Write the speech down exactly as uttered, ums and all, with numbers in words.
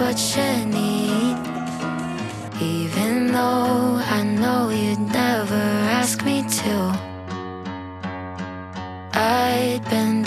what you need. Even though I know you'd never ask me to, I'd been